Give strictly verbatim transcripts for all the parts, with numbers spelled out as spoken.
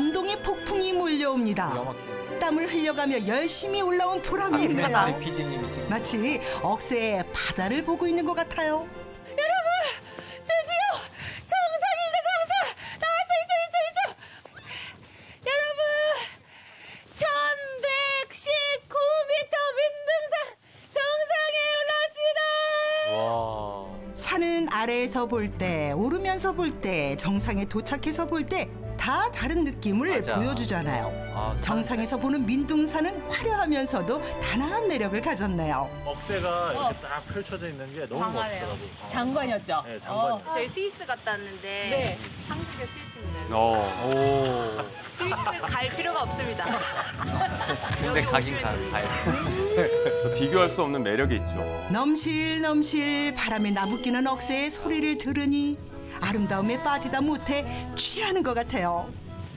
감동의 폭풍이 몰려옵니다. 땀을 흘려가며 열심히 올라온 보람이 있네요. 아, 마치 억새의 바다를 보고 있는 것 같아요. 여러분, 드디어 정상입니다. 정상 나왔어. 이쪽 이쪽 이쪽. 여러분, 천백십구 미터 민둥산 정상에 올라왔습니다. 와. 산은 아래에서 볼 때, 오르면서 볼 때, 정상에 도착해서 볼 때 다 다른 느낌을 맞아. 보여주잖아요. 아, 정상에서 보는 민둥산은 화려하면서도 단아한 매력을 가졌네요. 억새가 이렇게 어. 딱 펼쳐져 있는 게 너무 강하네요. 멋있더라고요. 어. 장관이었죠? 네, 장관. 어. 저희 스위스 갔다 왔는데 네. 한국의 스위스입니다. 오. 스위스 갈 필요가 없습니다. 근데 가긴 가요. 비교할 수 없는 매력이 있죠. 넘실넘실 바람에 나부끼는 억새의 소리를 들으니 아름다움에 빠지다 못해 취하는 것 같아요.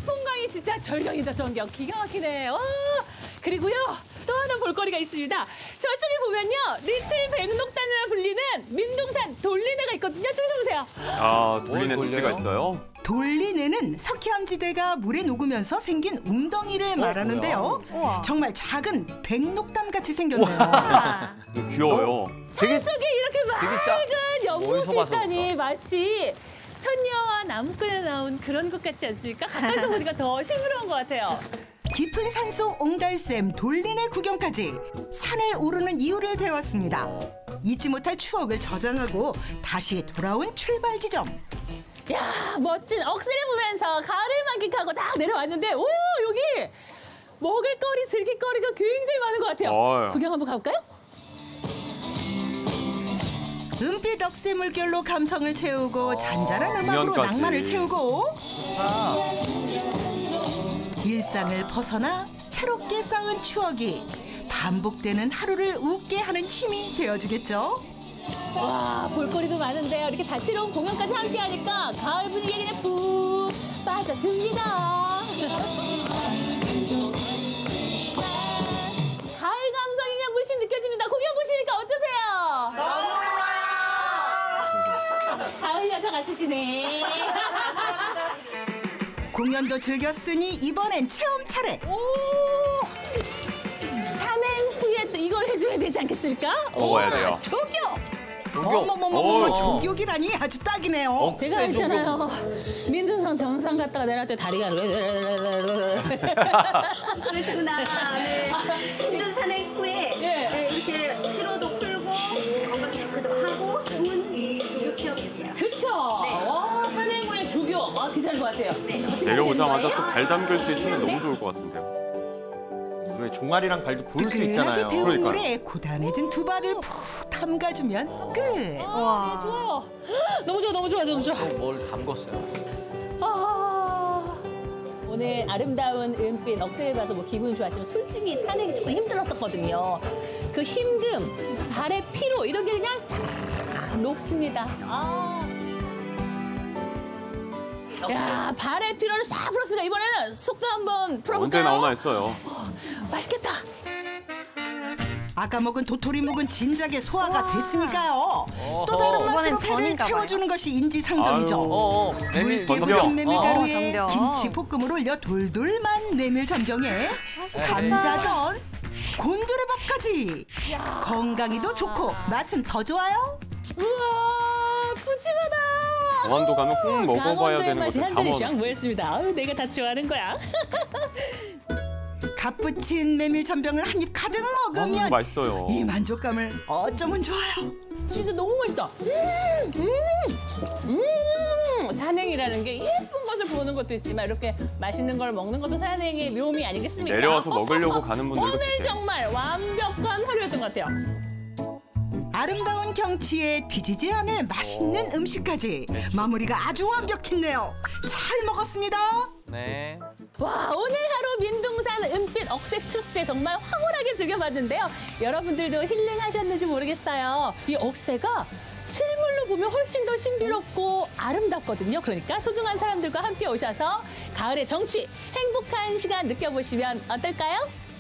풍광이 진짜 절경이다, 절경. 기가 막히네. 오, 그리고요, 또 하나 볼거리가 있습니다. 저쪽에 보면요, 리틀 백록담이라 불리는 민둥산 돌리내가 있거든요. 저기서 보세요. 아, 돌리내 산지가 있어요? 돌리내는 석회암지대가 물에 녹으면서 생긴 웅덩이를 말하는데요. 우와. 정말 작은 백록담같이 생겼네요. 귀여워요. 되게 산속에 이렇게 맑은 연못이 있다니 마치 선녀와 나무꾸녀 나온 그런 것 같지 않습니까? 가까이서 보니까 더 시끄러운 것 같아요. 깊은 산속 옹달샘 돌리내 구경까지 산을 오르는 이유를 배웠습니다. 잊지 못할 추억을 저장하고 다시 돌아온 출발 지점. 야, 멋진 억새를 보면서 가을을 만끽하고 딱 내려왔는데 오, 여기 먹을거리, 즐길거리가 굉장히 많은 것 같아요. 어이. 구경 한번 가볼까요? 은빛 억새 물결로 감성을 채우고 어, 잔잔한 음악으로 인연까지. 낭만을 채우고 아. 일상을 벗어나 새롭게 쌓은 추억이 반복되는 하루를 웃게 하는 힘이 되어주겠죠. 와, 볼거리도 많은데요. 이렇게 다채로운 공연까지 함께하니까 가을 분위기에 그냥 푹 빠져듭니다. 가을 감성이 그냥 물씬 느껴집니다. 공연 보시니까 어떠세요? 너무 좋아요. 가을 여자 같으시네. 공연도 즐겼으니 이번엔 체험 차례. 오, 삼행시에 또 이걸 해줘야 되지 않겠습니까? 먹어야 돼요. 저기요. 어머머머머, 종교기라니 아주 딱이네요. 어, 제가 했잖아요. 민둥산 정상 갔다가 내려갈 때 다리가 그러시구나. 네. 민둥산의 후에 네. 이렇게 피로도 풀고 건강 체크도 하고 좋은 이 조교 체험이 있어요. 그쵸? 네. 와, 산행 후에 조교. 아, 괜찮을 것 같아요. 네. 내려오자마자 또 발 담글 수 있으면 네. 너무 좋을 것 같은데요. 종아리랑 발도 구울 수 있잖아요. 뜨끈하게 데운 물에 고단해진 두 발을 푹 담가주면 끝. 아, 좋아요. 너무 좋아, 너무 좋아, 너무 좋아. 뭘 담궜어요? 아, 오늘 아름다운 은빛 억새를 봐서 뭐 기분이 좋았지만 솔직히 산행이 조금 힘들었었거든요. 그 힘듦, 발의 피로 이런 게 그냥 싹 녹습니다. 아. 야, 발의 피로를 싹 풀었으니까 이번에는 속도 한번 풀어볼까요? 언제 나오나 했어요. 맛있겠다. 아까 먹은 도토리 묵은 진작에 소화가 됐으니까요. 또 다른 맛으로 배를 채워주는 봐요. 것이 인지상정이죠. 굵게 무친 메밀가루에 김치볶음을 올려 돌돌만 메밀전병에 감자전, 곤드레밥까지. 야. 건강이도 좋고 맛은 더 좋아요. 우와, 푸짐하다. 강원도 가면 꼭 먹어봐야 되는 것을 담아서 모였습니다. 내가 다 좋아하는 거야. 갓 부친 메밀 전병을 한 입 가득 먹으면 맛있어요. 이 만족감을 어쩌면 좋아요. 진짜 너무 맛있다. 음, 음, 음. 산행이라는 게 예쁜 것을 보는 것도 있지만 이렇게 맛있는 걸 먹는 것도 산행의 묘미 아니겠습니까? 내려와서 먹으려고 가는 분들도 오늘 계세요. 정말 완벽한 하루였던 것 같아요. 아름다운 경치에 뒤지지 않을 맛있는 음식까지 마무리가 아주 완벽했네요. 잘 먹었습니다. 네. 와, 오늘 하루 민둥산 은빛 억새 축제 정말 황홀하게 즐겨봤는데요. 여러분들도 힐링하셨는지 모르겠어요. 이 억새가 실물로 보면 훨씬 더 신비롭고 아름답거든요. 그러니까 소중한 사람들과 함께 오셔서 가을의 정취, 행복한 시간 느껴보시면 어떨까요?